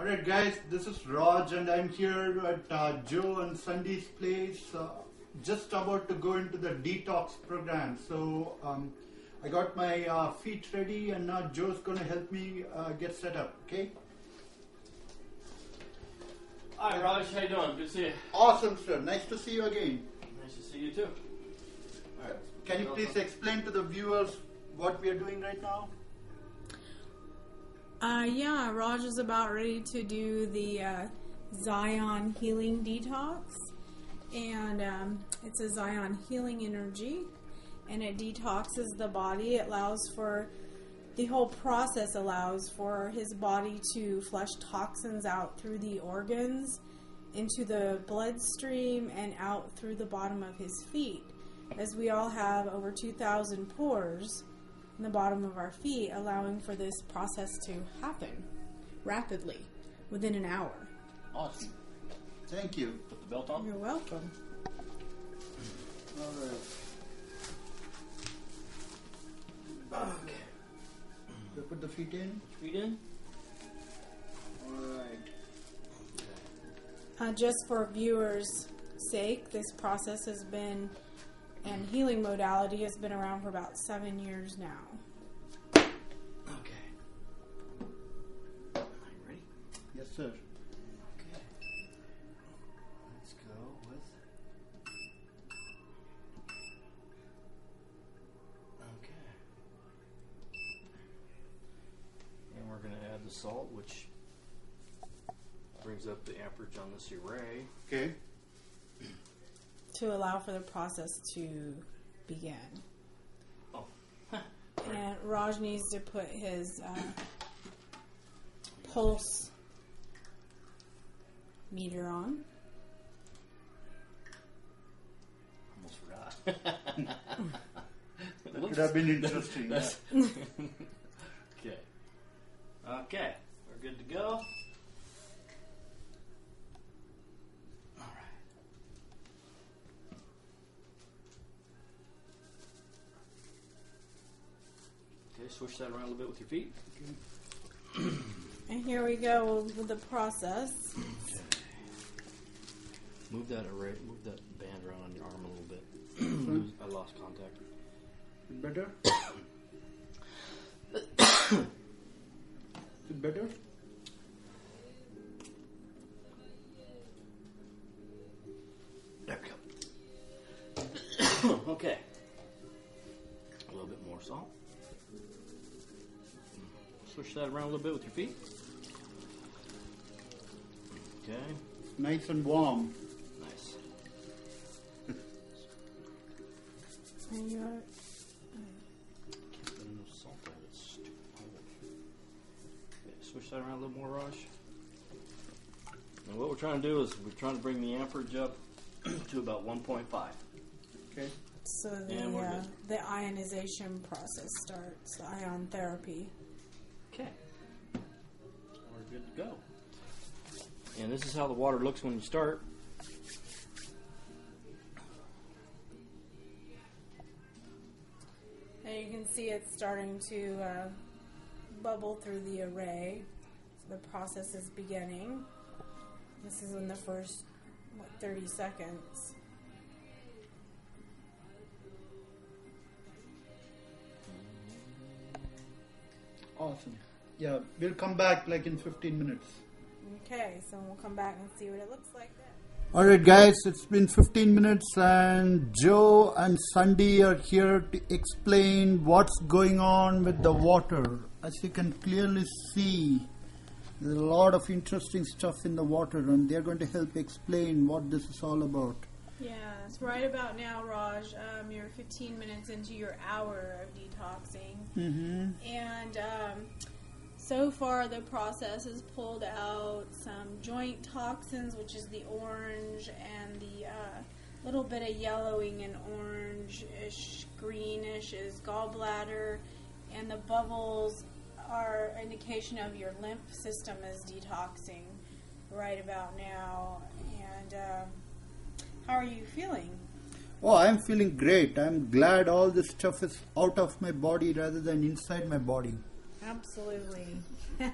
Alright guys, this is Raj and I'm here at Joe and Sundi's place, just about to go into the detox program. So I got my feet ready and now Joe's going to help me get set up, okay? Hi Raj, how you doing? Good to see you. Awesome sir, nice to see you again. Nice to see you too. Alright, can you please explain to the viewers what we are doing right now? Yeah, Raj is about ready to do the Zion Healing Detox, and it's a Zion Healing Energy, and it detoxes the body. It allows for, the whole process allows for his body to flush toxins out through the organs, into the bloodstream, and out through the bottom of his feet, as we all have over 2,000 pores in the bottom of our feet, allowing for this process to happen rapidly within an hour. Awesome. Thank you. Put the belt on. You're welcome. All right. Okay. So put the feet in. Feet in. All right. Just for viewers' sake, this process has been, and healing modality has been around for about 7 years now. Okay. Are you ready? Yes, sir. Okay. Let's go with... Okay. And we're going to add the salt, which brings up the amperage on this array. Okay. To allow for the process to begin. Oh. And Raj needs to put his pulse meter on. Almost forgot. That would have been interesting. Okay. Okay. We're good to go. Switch that around a little bit with your feet. Okay. And here we go with the process. Okay. Move that array, move that band around on your arm a little bit. I lost contact. Is it better? Is it better? There we go. Okay. A little bit more salt. Push that around a little bit with your feet. Okay. Nice and warm. Nice. And you are... Can't put enough salt on it. It's too cold. Okay, switch that around a little more, Raj. And what we're trying to do is we're trying to bring the amperage up to about 1.5. Okay. So the ionization process starts, the ion therapy. Okay, we're good to go. And this is how the water looks when you start. And you can see it's starting to bubble through the array. So the process is beginning. This is in the first, what, 30 seconds. Awesome. Yeah, we'll come back like in 15 minutes. Okay, so we'll come back and see what it looks like then. Alright guys, it's been 15 minutes and Joe and Sundi are here to explain what's going on with the water. As you can clearly see, there's a lot of interesting stuff in the water and they're going to help explain what this is all about. Yeah, it's right about now, Raj. You're 15 minutes into your hour of detoxing. And so far the process has pulled out some joint toxins, which is the orange and the little bit of yellowing and orange-ish, greenish is gallbladder, and the bubbles are indication of your lymph system is detoxing right about now. And... how are you feeling? Oh, I'm feeling great. I'm glad all this stuff is out of my body rather than inside my body. Absolutely. Right.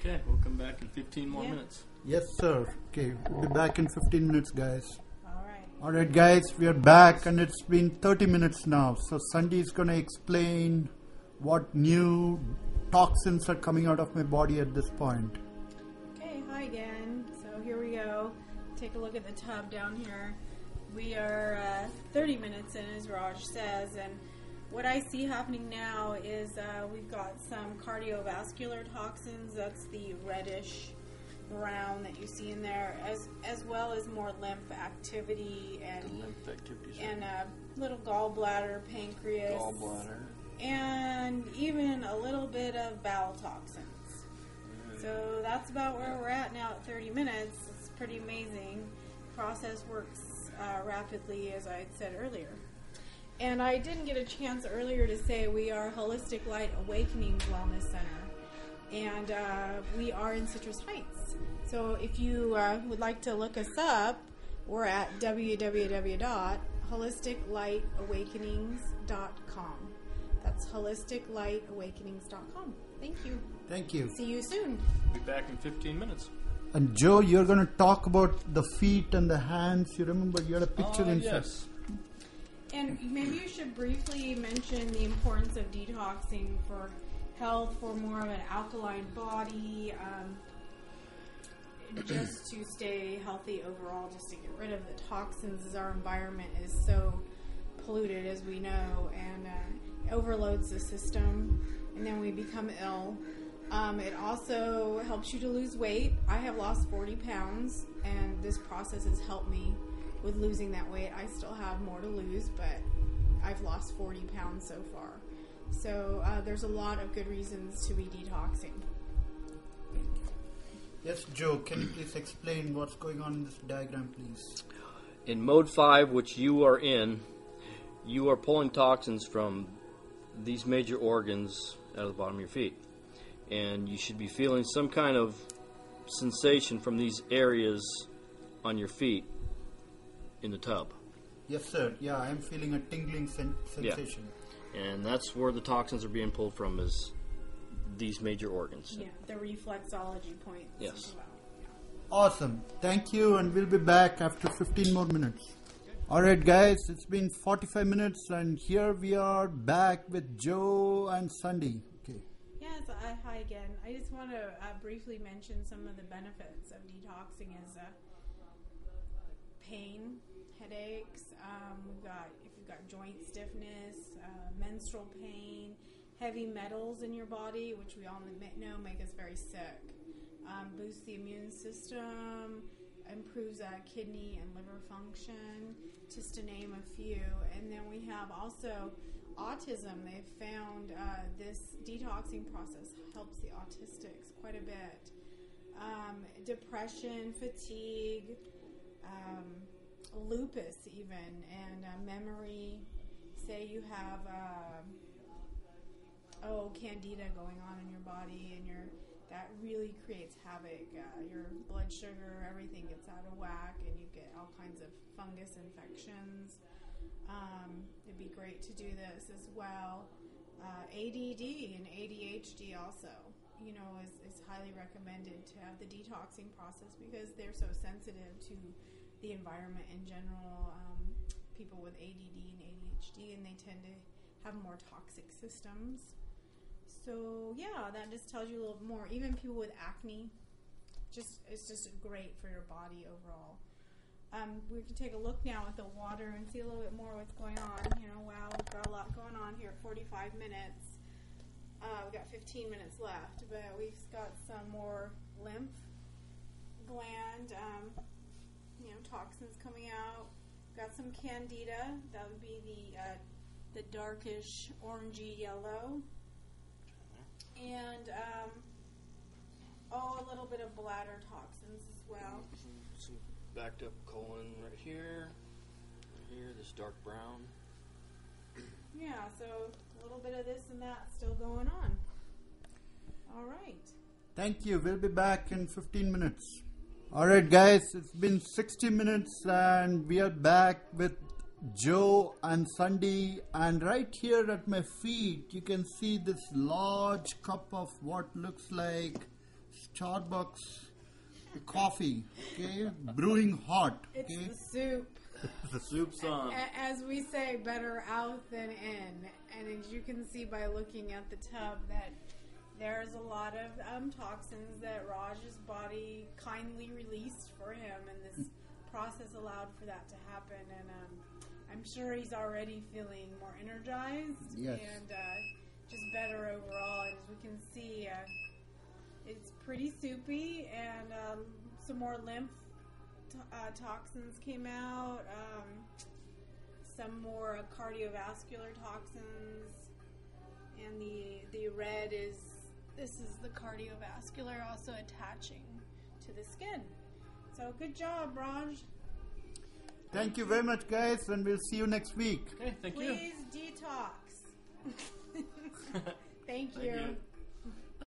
Okay, we'll come back in 15 more minutes. Yes, sir. Okay, we'll be back in 15 minutes, guys. Alright guys, we are back and it's been 30 minutes now. So Sundi is going to explain what new toxins are coming out of my body at this point. Okay, hi Dan. So here we go. Take a look at the tub down here. We are 30 minutes in, as Raj says, and what I see happening now is we've got some cardiovascular toxins. That's the reddish brown that you see in there, as well as more lymph activity and a little gallbladder, pancreas, and even a little bit of bowel toxins. So that's about where we're at now at 30 minutes. It's pretty amazing. Process works rapidly, as I had said earlier. And I didn't get a chance earlier to say we are Holistic Light Awakenings Wellness Center. And we are in Citrus Heights. So if you would like to look us up, we're at www.holisticlightawakenings.com. That's holisticlightawakenings.com. Thank you. Thank you. See you soon. Be back in 15 minutes. And Joe, you're going to talk about the feet and the hands. You remember you had a picture in yes. And maybe you should briefly mention the importance of detoxing for health, for more of an alkaline body, just to stay healthy overall, just to get rid of the toxins, as our environment is so polluted, as we know, and overloads the system, and then we become ill. It also helps you to lose weight. I have lost 40 pounds, and this process has helped me with losing that weight. I still have more to lose, but I've lost 40 pounds so far. So there's a lot of good reasons to be detoxing. Yes, Joe, can you please explain what's going on in this diagram, please? In mode 5, which you are in, you are pulling toxins from these major organs out of the bottom of your feet. And you should be feeling some kind of sensation from these areas on your feet in the tub. Yes, sir. Yeah, I'm feeling a tingling sensation. Yeah. And that's where the toxins are being pulled from, is these major organs. Yeah, the reflexology point. Yes. Well. Yeah. Awesome. Thank you, and we'll be back after 15 more minutes. Okay. All right, guys, it's been 45 minutes, and here we are back with Joe and Sundi. Okay. Yes, hi again. I just want to briefly mention some of the benefits of detoxing as pain, headaches, if you've got joint stiffness, menstrual pain, heavy metals in your body, which we all know make us very sick, boosts the immune system, improves kidney and liver function, just to name a few. And then we have also autism. They've found this detoxing process helps the autistics quite a bit. Depression, fatigue, lupus even, and memory. Say you have candida going on in your body, and that really creates havoc. Your blood sugar, everything gets out of whack, and you get all kinds of fungus infections. It'd be great to do this as well. ADD and ADHD also, you know, is highly recommended to have the detoxing process because they're so sensitive to the environment in general. People with ADD and ADHD, and they tend to have more toxic systems. So yeah, that just tells you a little more. Even people with acne, it's just great for your body overall. We can take a look now at the water and see a little bit more what's going on. You know, wow, we've got a lot going on here. 45 minutes. We've got 15 minutes left, but we've got some more lymph gland. You know, toxins coming out. Got some candida. That would be the darkish orangey yellow, and a little bit of bladder toxins as well. Some backed up colon right here. Right here, this dark brown. Yeah, so a little bit of this and that still going on. All right. Thank you. We'll be back in 15 minutes. Alright guys, it's been 60 minutes and we are back with Joe and Sundi, and right here at my feet you can see this large cup of what looks like Starbucks coffee, okay, brewing hot. Okay? It's the soup. The soup song. As we say, better out than in. And as you can see by looking at the tub, that there's a lot of toxins that Raj's body kindly released for him, and this process allowed for that to happen. And I'm sure he's already feeling more energized, yes, and just better overall. And as we can see, it's pretty soupy, and some more lymph toxins came out, some more cardiovascular toxins, and the red is, this is the cardiovascular also attaching to the skin. So good job, Raj. Thank you very much, guys, and we'll see you next week. Okay, thank you. Please detox. Thank you.